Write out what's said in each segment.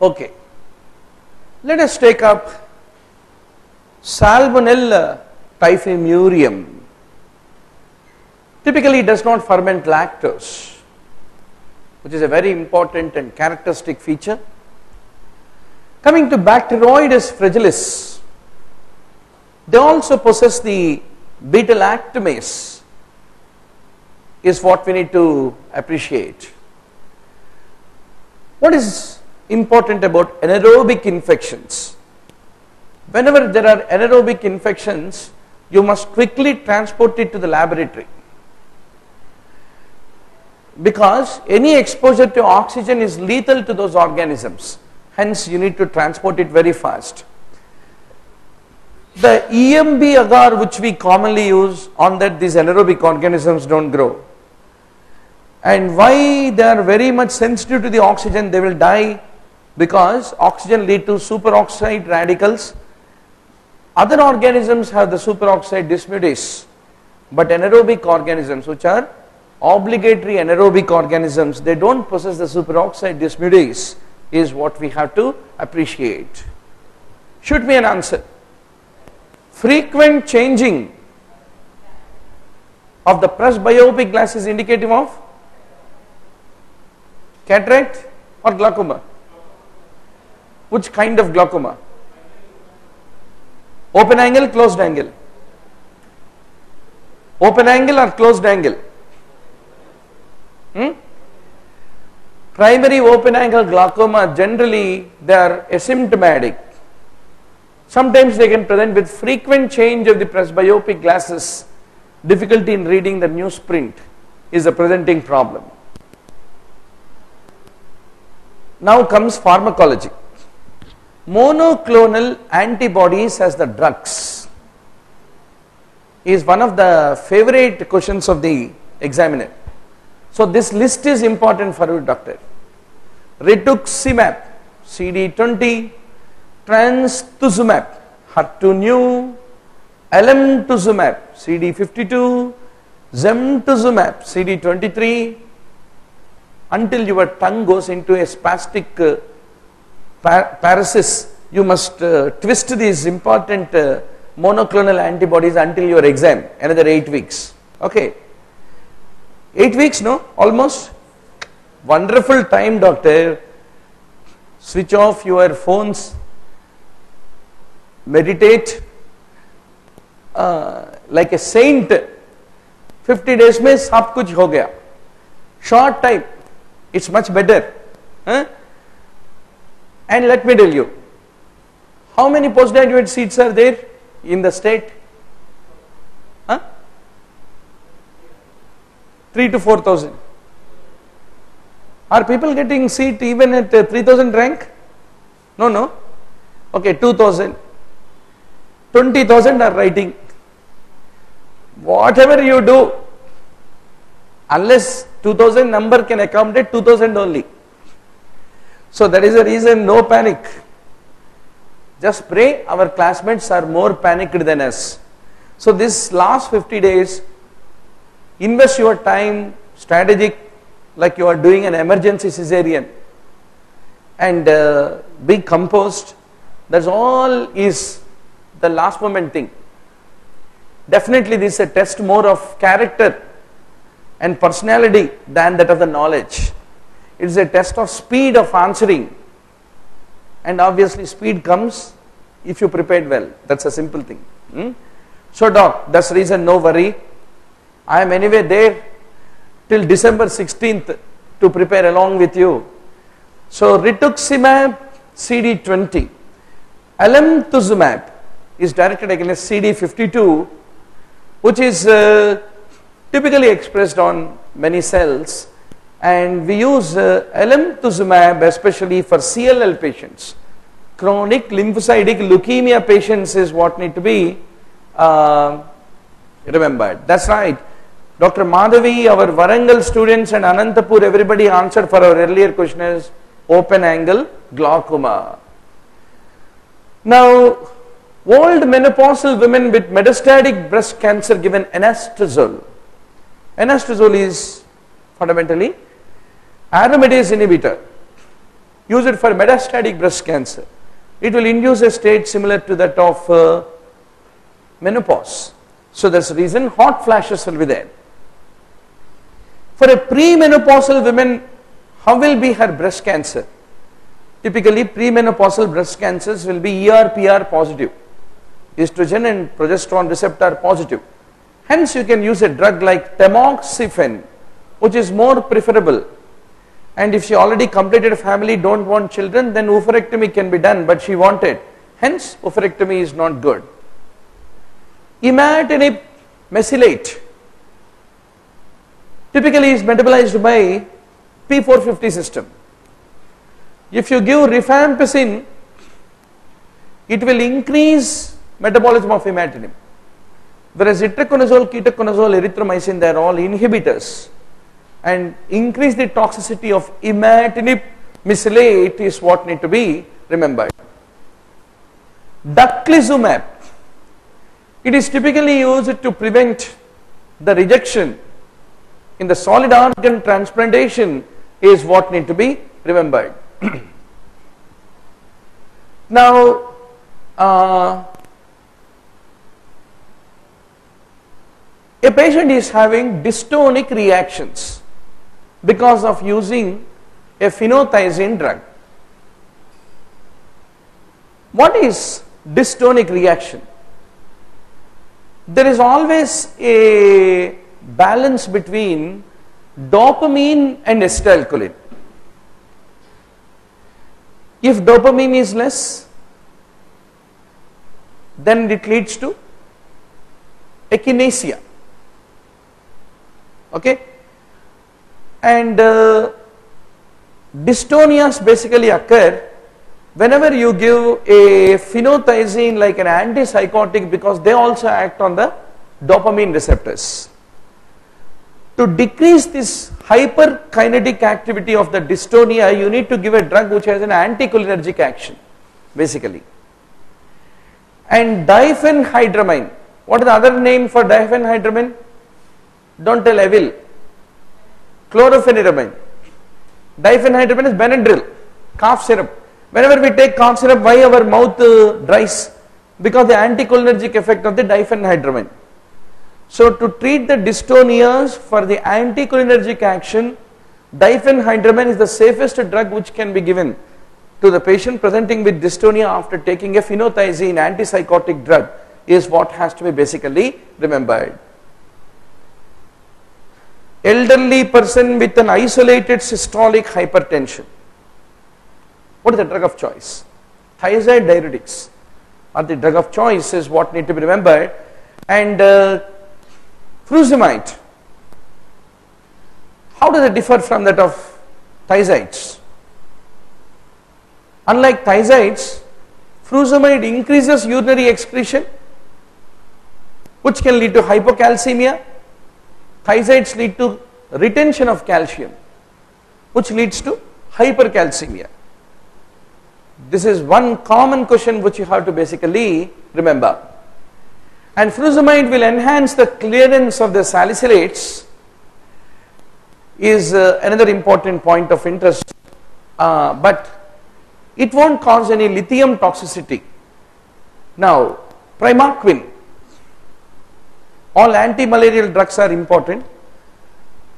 Okay, let us take up Salmonella typhimurium. Typically does not ferment lactose, which is a very important and characteristic feature. Coming to Bacteroides fragilis, they also possess the beta-lactamase, is what we need to appreciate. What is important about anaerobic infections? Whenever there are anaerobic infections, you must quickly transport it to the laboratory, because any exposure to oxygen is lethal to those organisms. Hence, you need to transport it very fast. The EMB agar, which we commonly use, on that these anaerobic organisms don't grow. And why they are very much sensitive to the oxygen, they will die, because oxygen leads to superoxide radicals. Other organisms have the superoxide dismutase, but anaerobic organisms, which are obligatory anaerobic organisms, they don't possess the superoxide dismutase, is what we have to appreciate. Shoot me an answer. Frequent changing of the presbyopic glass is indicative of cataract or glaucoma? Which kind of glaucoma? Open angle, closed angle? Open angle or closed angle? Primary open angle glaucoma, generally they are asymptomatic. Sometimes they can present with frequent change of the presbyopic glasses. Difficulty in reading the newsprint is a presenting problem. Now comes pharmacology. Monoclonal antibodies as the drugs is one of the favorite questions of the examiner. So this list is important for you, doctor. Rituximab, CD20, Trastuzumab, HER2 new, Alemtuzumab, CD52, Zemtuzumab, CD23, until your tongue goes into a spastic paralysis. You must twist these important monoclonal antibodies until your exam, another 8 weeks. Okay. 8 weeks, no? Almost. Wonderful time, doctor. Switch off your phones, meditate like a saint. 50 days mein sab kuch ho gaya. Short time, it's much better. Huh? And let me tell you, how many postgraduate seats are there in the state? 3 to 4,000. Are people getting seat even at 3,000 rank? No, no. Okay, 2,000. 20,000 are writing. Whatever you do, unless 2,000 number can accommodate 2,000 only. So that is the reason, no panic. Just pray our classmates are more panicked than us. So this last 50 days, invest your time strategic, like you are doing an emergency cesarean, and be composed. That's all is the last moment thing. Definitely this is a test more of character and personality than that of the knowledge. It is a test of speed of answering, and obviously speed comes if you prepared well. That's a simple thing. So doc, that's the reason, no worry. I am anyway there till December 16th to prepare along with you. So Rituximab CD20, Alemtuzumab is directed against CD52, which is typically expressed on many cells, and we use Alemtuzumab especially for CLL patients. Chronic lymphocytic leukemia patients is what need to be remembered. That's right. Dr. Madhavi, our Varangal students, and Anantapur, everybody answered for our earlier questionnaires, open angle glaucoma. Now, old menopausal women with metastatic breast cancer given anastrozole. Anastrozole is fundamentally aromatase inhibitor. Use it for metastatic breast cancer. It will induce a state similar to that of menopause. So that's the reason hot flashes will be there. For a premenopausal woman, how will be her breast cancer? Typically, premenopausal breast cancers will be ERPR positive, estrogen and progesterone receptor positive. Hence, you can use a drug like tamoxifen, which is more preferable. And if she already completed a family, don't want children, then oophorectomy can be done, but she wanted. Hence, oophorectomy is not good. Imatinib mesylate typically is metabolized by P450 system. If you give rifampicin, it will increase metabolism of imatinib. Whereas itraconazole, ketoconazole, erythromycin, they are all inhibitors. And increase the toxicity of imatinib mesylate is what need to be remembered. Daclizumab, it is typically used to prevent the rejection in the solid organ transplantation is what need to be remembered. Now, a patient is having dystonic reactions because of using a phenothiazine drug. What is dystonic reaction? There is always a balance between dopamine and acetylcholine. If dopamine is less, then it leads to echinacea. Okay, and dystonias basically occur whenever you give a phenothiazine like an antipsychotic, because they also act on the dopamine receptors. To decrease this hyperkinetic activity of the dystonia, you need to give a drug which has an anticholinergic action, basically. And diphenhydramine. What is the other name for diphenhydramine? Don't tell, I will. Chlorpheniramine. Diphenhydramine is Benadryl, cough syrup. Whenever we take cough syrup, why our mouth dries? Because the anticholinergic effect of the diphenhydramine. So to treat the dystonias for the anticholinergic action, diphenhydramine is the safest drug which can be given to the patient presenting with dystonia after taking a phenothiazine antipsychotic drug is what has to be basically remembered. Elderly person with an isolated systolic hypertension. What is the drug of choice? Thiazide diuretics are the drug of choice is what need to be remembered. And Frusemide, how does it differ from that of thiazides? Unlike thiazides, Frusemide increases urinary excretion, which can lead to hypocalcemia. Thiazides lead to retention of calcium, which leads to hypercalcemia. This is one common question which you have to basically remember. And Frusemide will enhance the clearance of the salicylates is another important point of interest, but it won't cause any lithium toxicity. Now, Primaquine, all anti-malarial drugs are important.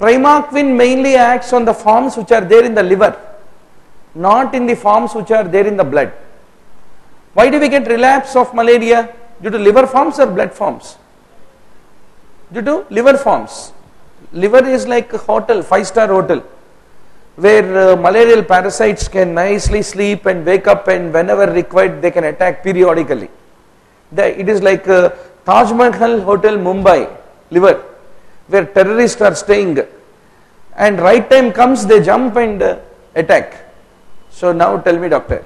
Primaquine mainly acts on the forms which are there in the liver, not in the forms which are there in the blood. Why do we get relapse of malaria? Due to liver forms or blood forms? Due to liver forms. Liver is like a hotel, 5-star hotel, where malarial parasites can nicely sleep and wake up, and whenever required they can attack periodically. It is like Taj Mahal Hotel Mumbai, liver, where terrorists are staying and right time comes they jump and attack. So now tell me, doctor,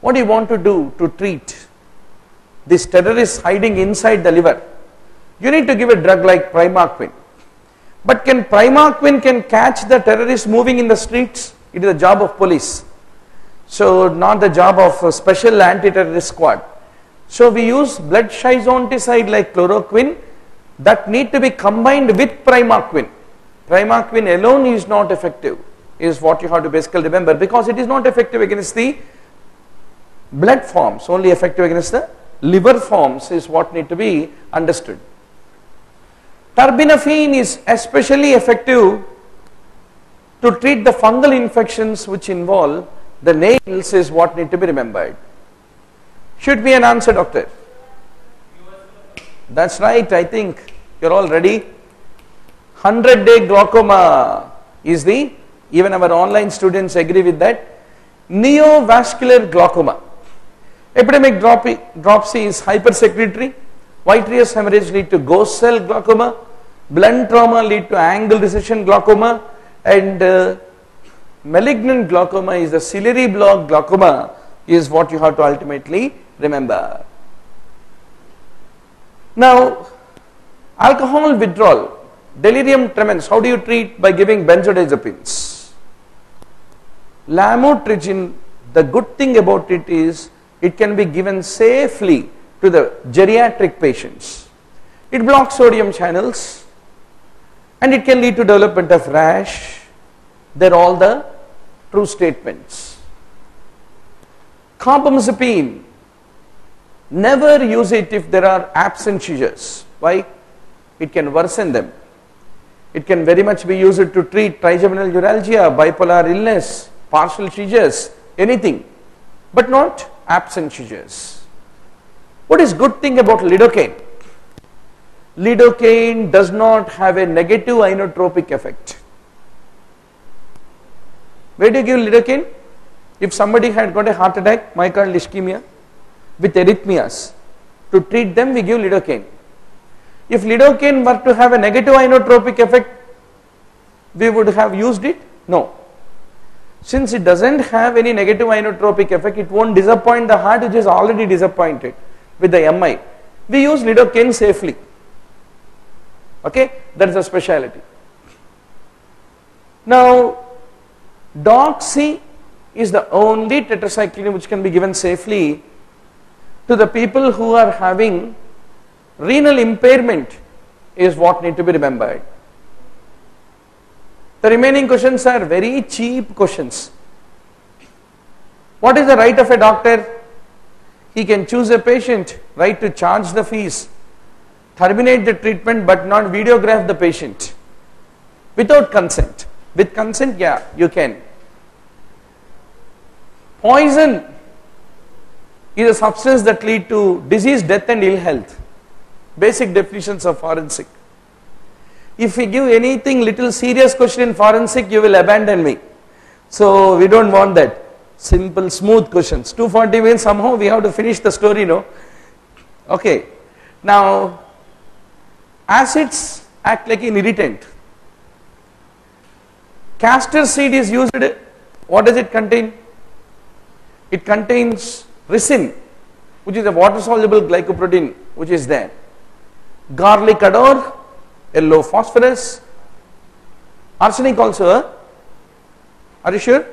what do you want to do to treat this terrorist hiding inside the liver? You need to give a drug like Primaquine. But can Primaquine can catch the terrorists moving in the streets? It is the job of police. So not the job of a special anti-terrorist squad. So we use blood schizonticide like chloroquine that need to be combined with Primaquine. Primaquine alone is not effective. is what you have to basically remember, because it is not effective against the blood forms, only effective against the liver forms is what need to be understood. Terbinafine is especially effective to treat the fungal infections which involve the nails is what need to be remembered. Should be an answer, doctor. That's right, I think you're all ready. 100-day glaucoma is the, even our online students agree with that. Neovascular glaucoma. Epidemic dropsy is hypersecretory. Vitreous hemorrhage lead to ghost cell glaucoma. Blunt trauma lead to angle recession glaucoma. And malignant glaucoma is the ciliary block glaucoma is what you have to ultimately remember. Now, alcohol withdrawal, delirium tremens, how do you treat? By giving benzodiazepines. Lamotrigine, the good thing about it is it can be given safely to the geriatric patients. It blocks sodium channels and it can lead to development of rash. They're all the true statements. Carbamazepine, never use it if there are absent seizures. Why? It can worsen them. It can very much be used to treat trigeminal neuralgia, bipolar illness, partial seizures, anything, but not absent seizures. What is good thing about lidocaine? Lidocaine does not have a negative inotropic effect. Where do you give lidocaine? If somebody had got a heart attack, myocardial ischemia with arrhythmias, to treat them we give lidocaine. If lidocaine were to have a negative inotropic effect, we would have used it? No. Since it doesn't have any negative inotropic effect, it won't disappoint the heart which is already disappointed with the MI. We use lidocaine safely. Okay, that's a speciality. Now, Doxy is the only tetracycline which can be given safely to the people who are having renal impairment is what need to be remembered. The remaining questions are very cheap questions. What is the right of a doctor? He can choose a patient, right to charge the fees, terminate the treatment but not videograph the patient without consent. With consent, yeah, you can. Poison is a substance that leads to disease, death and ill health. Basic definitions of forensic. If we give anything little serious question in forensic, you will abandon me. So we don't want that. Simple, smooth questions. 240 means somehow we have to finish the story, no? Okay. Now, acids act like an irritant. Castor seed is used. What does it contain? It contains resin, which is a water soluble glycoprotein, which is there. Garlic odor, a low phosphorus. Arsenic also, huh? Are you sure?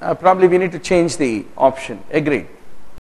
Probably we need to change the option. Agreed.